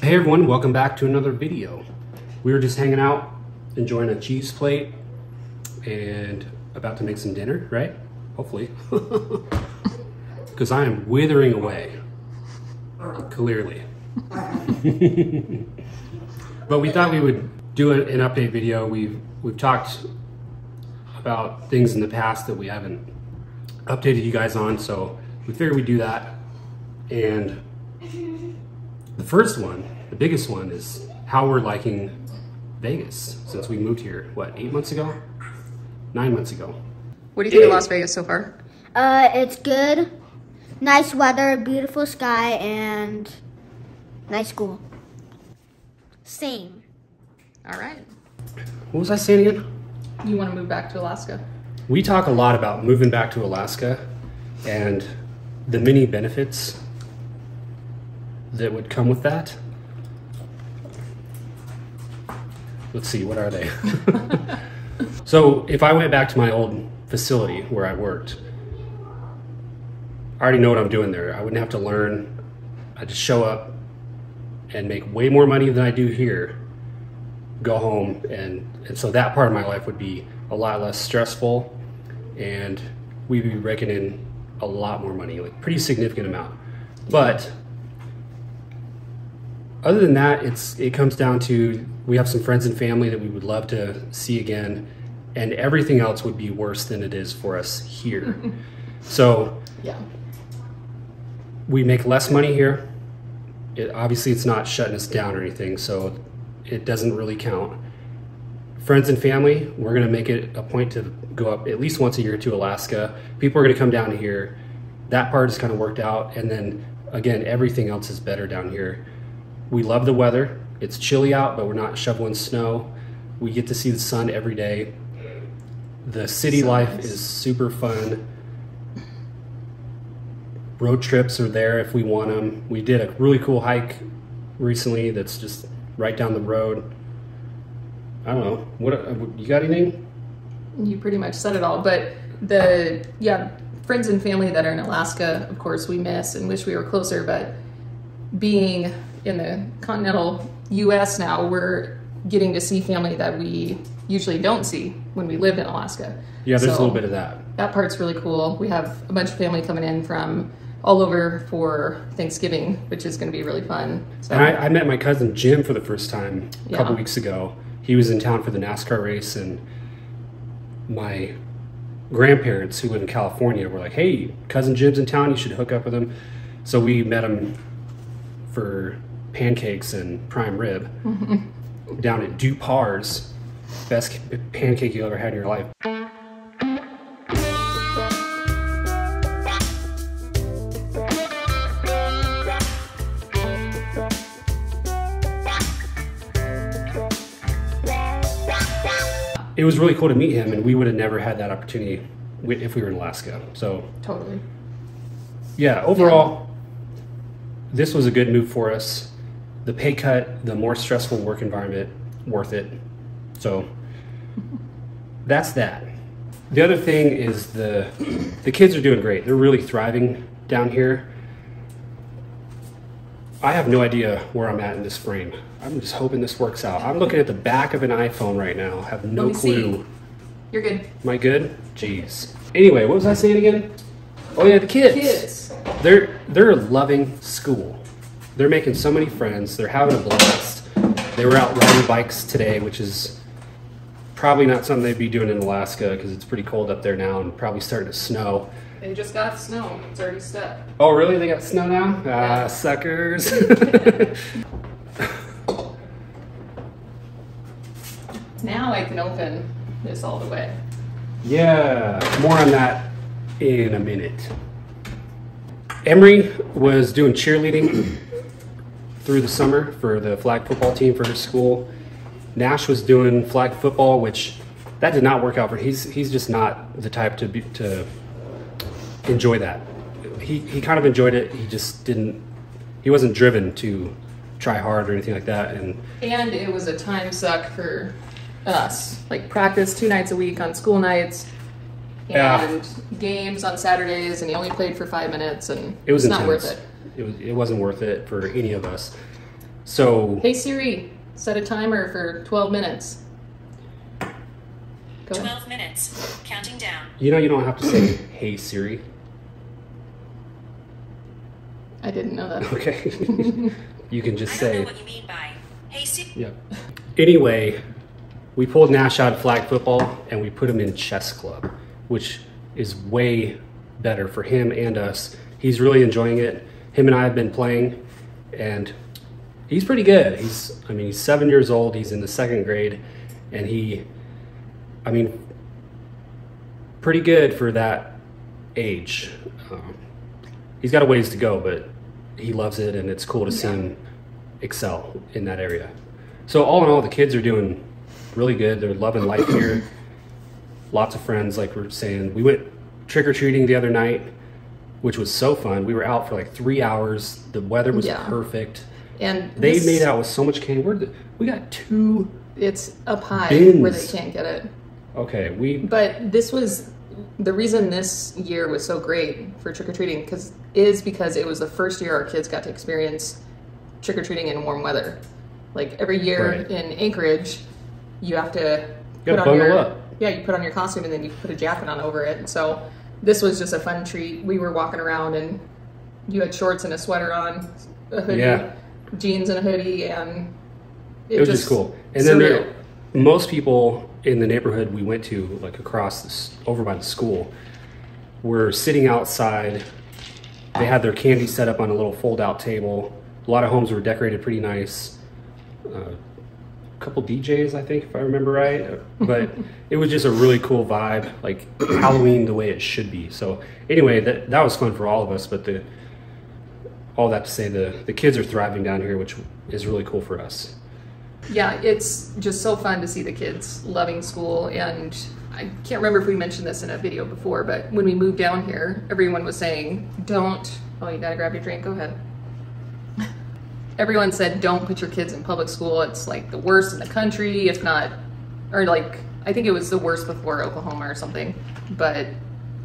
Hey everyone, welcome back to another video. We were just hanging out, enjoying a cheese plate and about to make some dinner, right? Hopefully. Because I am withering away, clearly. But we thought we would do an update video. We've talked about things in the past that we haven't updated you guys on, so we figured we'd do that. And the first one, the biggest one, is how we're liking Vegas since we moved here, what, 8 months ago? 9 months ago. What do you think of Las Vegas so far? It's good. Nice weather, beautiful sky, and nice school. Same. All right. What was I saying again? You want to move back to Alaska. We talk a lot about moving back to Alaska and the many benefits that would come with that. Let's see, what are they? So if I went back to my old facility where I worked, I already know what I'm doing there. I wouldn't have to learn. I just show up and make way more money than I do here, go home, and so that part of my life would be a lot less stressful, and we'd be raking in a lot more money, like pretty significant amount. But other than that, it comes down to, we have some friends and family that we would love to see again, and everything else would be worse than it is for us here. So yeah, we make less money here. Obviously it's not shutting us down or anything, so it doesn't really count. Friends and family, we're gonna make it a point to go up at least once a year to Alaska. People are gonna come down here. That part is kind of worked out, and then again, everything else is better down here. We love the weather. It's chilly out, but we're not shoveling snow. We get to see the sun every day. The city life is super fun. Road trips are there if we want them. We did a really cool hike recently that's just right down the road. I don't know, what you got anything? You pretty much said it all, but friends and family that are in Alaska, of course, we miss and wish we were closer, but being in the continental U.S. now, we're getting to see family that we usually don't see when we lived in Alaska. Yeah, there's a little bit of that. That part's really cool. We have a bunch of family coming in from all over for Thanksgiving, which is going to be really fun. So, and I met my cousin Jim for the first time a couple weeks ago. He was in town for the NASCAR race, and my grandparents who live in California were like, hey, cousin Jim's in town, you should hook up with him. So we met him for pancakes and prime rib down at Dupar's. Best pancake you ever had in your life. It was really cool to meet him, and we would have never had that opportunity if we were in Alaska. So totally. Yeah, overall, this was a good move for us. The pay cut, the more stressful work environment, worth it. So that's that. The other thing is the kids are doing great. They're really thriving down here. I have no idea where I'm at in this frame. I'm just hoping this works out. I'm looking at the back of an iPhone right now. I have no clue. See. You're good. Am I good? Jeez. Anyway, what was I saying again? Oh yeah, the kids. They're loving school. They're making so many friends. They're having a blast. They were out riding bikes today, which is probably not something they'd be doing in Alaska because it's pretty cold up there now and probably starting to snow. They just got snow. It's already stuck. Oh, really? They got snow now? Ah, yeah. Suckers. Now I can open this all the way. Yeah, more on that in a minute. Emery was doing cheerleading through the summer for the flag football team for her school. Nash was doing flag football, which that did not work out for him. He's just not the type to enjoy that. He kind of enjoyed it. He just didn't, he wasn't driven to try hard or anything like that. And it was a time suck for us, like practice 2 nights a week on school nights and games on Saturdays, and he only played for 5 minutes, and it was not worth it. It wasn't worth it for any of us. So hey Siri, set a timer for 12 minutes. Go 12 minutes, counting down. You know you don't have to say hey Siri. I didn't know that. Okay. You can just say. I don't know what you mean by hey Siri. Yep. Anyway, we pulled Nash out of flag football and we put him in chess club, which is way better for him and us. He's really enjoying it. Him and I have been playing and he's pretty good. He's 7 years old. He's in the second grade and pretty good for that age. He's got a ways to go, but he loves it and it's cool to see him excel in that area. So all in all, the kids are doing really good. They're loving life here. Lots of friends, like we're saying. We went trick-or-treating the other night, which was so fun. We were out for like 3 hours. The weather was perfect. And they made out with so much candy. We got two. It's up high bins. Where they can't get it. Okay, But this was the reason this year was so great for trick-or-treating because it was the first year our kids got to experience trick-or-treating in warm weather. Like every year in Anchorage, you have to you put on your costume and then you put a jacket on over it. And so this was just a fun treat. We were walking around and you had shorts and a sweater on, a hoodie, jeans and a hoodie, and it was just cool. And then most people in the neighborhood we went to, like over by the school, were sitting outside. They had their candy set up on a little fold-out table. A lot of homes were decorated pretty nice. Couple DJs, I think, if I remember right, but it was just a really cool vibe, like Halloween the way it should be. So anyway, that was fun for all of us, but all that to say, the kids are thriving down here, which is really cool for us. Yeah, it's just so fun to see the kids loving school, and I can't remember if we mentioned this in a video before, but when we moved down here, everyone was saying, you gotta grab your drink, go ahead. Everyone said, don't put your kids in public school. It's like the worst in the country, if not, or like, I think it was the worst before Oklahoma or something, but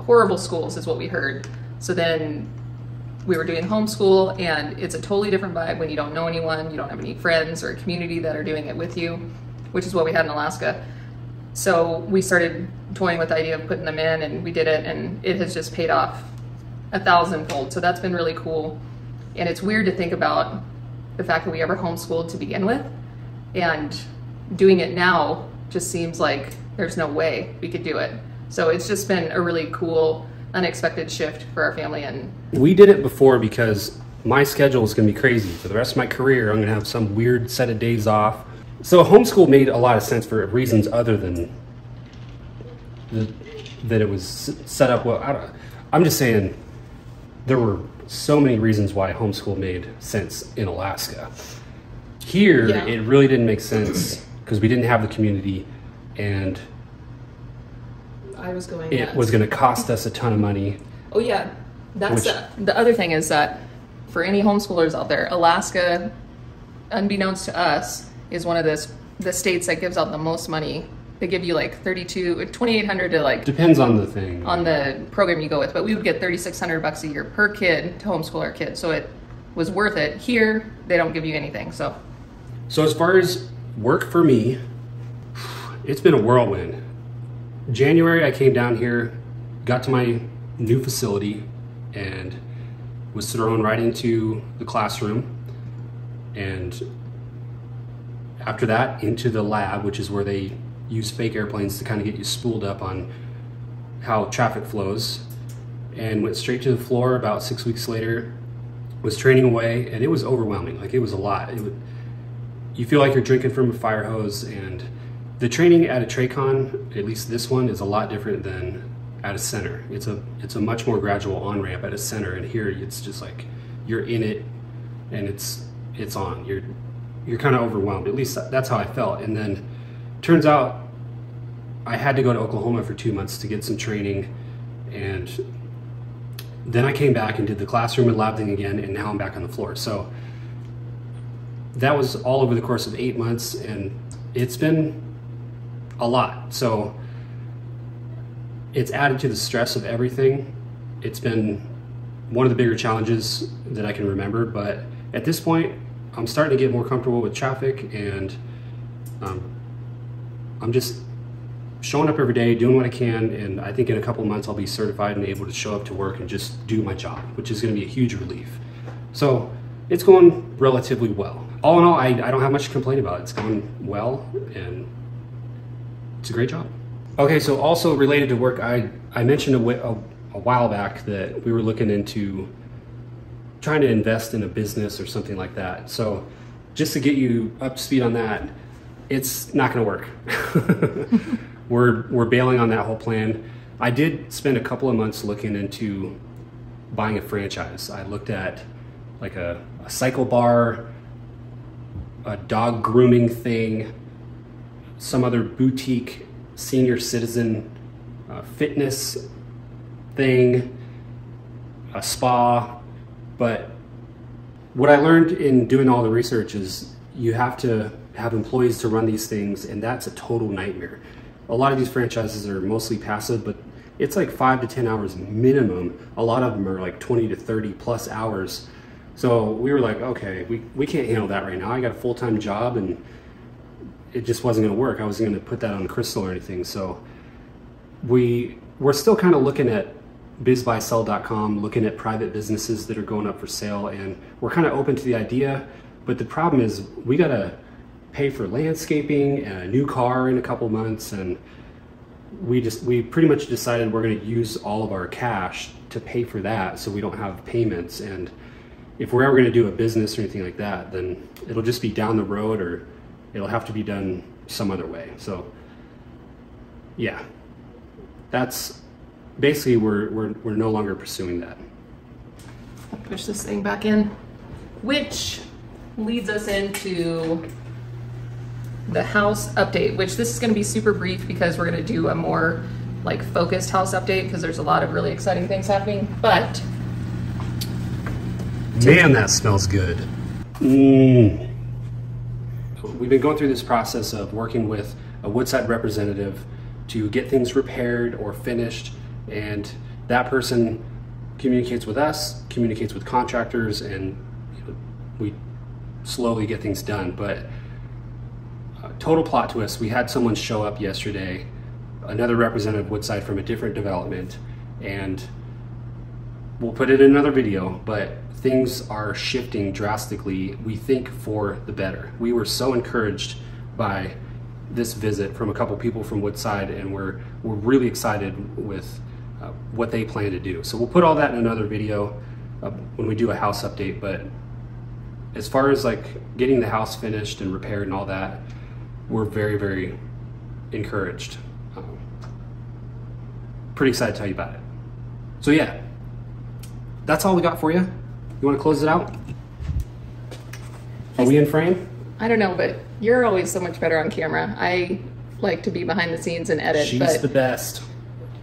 horrible schools is what we heard. So then we were doing homeschool, and it's a totally different vibe when you don't know anyone, you don't have any friends or a community that are doing it with you, which is what we had in Alaska. So we started toying with the idea of putting them in, and we did it, and it has just paid off 1,000-fold. So that's been really cool. And it's weird to think about the fact that we ever homeschooled to begin with, and doing it now just seems like there's no way we could do it. So it's just been a really cool, unexpected shift for our family. And we did it before because my schedule is going to be crazy. For the rest of my career, I'm going to have some weird set of days off. So homeschool made a lot of sense for reasons other than that it was set up well. I'm just saying there were so many reasons why homeschool made sense in Alaska. Here, it really didn't make sense because we didn't have the community, and it was going to cost us a ton of money. Oh yeah, that's the other thing is that for any homeschoolers out there, Alaska, unbeknownst to us, is one of the states that gives out the most money. They give you like $2,800 to like... Depends on the thing. On the program you go with. But we would get $3,600 a year per kid to homeschool our kids. So it was worth it. Here, they don't give you anything, so. So as far as work for me, it's been a whirlwind. January, I came down here, got to my new facility, and was thrown right into the classroom. And after that, into the lab, which is where they use fake airplanes to kind of get you spooled up on how traffic flows, and went straight to the floor about 6 weeks later, was training away, and it was overwhelming. Like, it was a lot. You feel like you're drinking from a fire hose, and the training at a TRACON, at least this one, is a lot different than at a center. It's a much more gradual on-ramp at a center, and here it's just like, you're in it, and it's on. You're kind of overwhelmed. At least that's how I felt. And then turns out I had to go to Oklahoma for 2 months to get some training, and then I came back and did the classroom and lab thing again, and now I'm back on the floor. So that was all over the course of 8 months, and it's been a lot. So it's added to the stress of everything. It's been one of the bigger challenges that I can remember, but at this point, I'm starting to get more comfortable with traffic, and I'm just showing up every day, doing what I can, and I think in a couple months I'll be certified and able to show up to work and just do my job, which is going to be a huge relief. So it's going relatively well. All in all, I don't have much to complain about. It's going well, and it's a great job. Okay, so also related to work, I mentioned a while back that we were looking into trying to invest in a business or something like that. So just to get you up to speed on that, it's not gonna work. We're bailing on that whole plan. I did spend a couple of months looking into buying a franchise. I looked at like a cycle bar, a dog grooming thing, some other boutique senior citizen fitness thing, a spa. But what I learned in doing all the research is you have to have employees to run these things, and that's a total nightmare. A lot of these franchises are mostly passive, but it's like 5 to 10 hours minimum. A lot of them are like 20 to 30 plus hours. So we were like, okay, we can't handle that right now. I got a full-time job, and it just wasn't gonna work. I wasn't gonna put that on Crystal or anything. So we're still kind of looking at bizbuysell.com, looking at private businesses that are going up for sale, and we're kind of open to the idea, but the problem is we gotta pay for landscaping and a new car in a couple months, and we pretty much decided we're gonna use all of our cash to pay for that, so we don't have payments. And if we're ever gonna do a business or anything like that, then it'll just be down the road, or it'll have to be done some other way. So yeah, that's basically, we're no longer pursuing that. I'll push this thing back in, which leads us into the house update, which this is going to be super brief because we're going to do a more like focused house update because there's a lot of really exciting things happening. But man, that smells good. We've been going through this process of working with a Woodside representative to get things repaired or finished, and that person communicates with us, communicates with contractors, and we slowly get things done. But total plot twist, we had someone show up yesterday, another representative Woodside from a different development, and we'll put it in another video, but things are shifting drastically, we think, for the better. We were so encouraged by this visit from a couple people from Woodside, and we're really excited with what they plan to do. So we'll put all that in another video when we do a house update. But as far as like getting the house finished and repaired and all that, we're very, very encouraged. Pretty excited to tell you about it. So yeah, that's all we got for you. You want to close it out? Are we in frame? I don't know, but you're always so much better on camera. I like to be behind the scenes and edit. She's but the best.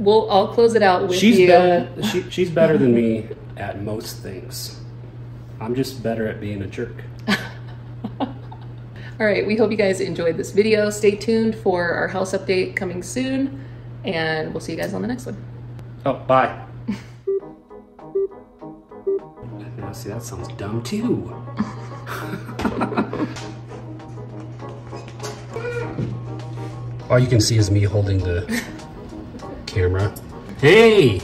I'll close it out with you. She's better than me at most things. I'm just better at being a jerk. All right, we hope you guys enjoyed this video. Stay tuned for our house update coming soon, and we'll see you guys on the next one. Oh, bye. Now, see, that sounds dumb too. All you can see is me holding the camera. Hey!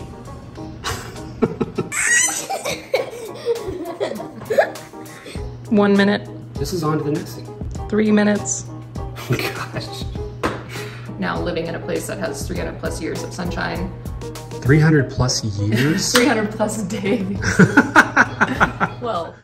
One minute. This is on to the next thing. 3 minutes. Gosh. Now living in a place that has 300 plus years of sunshine. 300 plus years? 300 plus days. Well.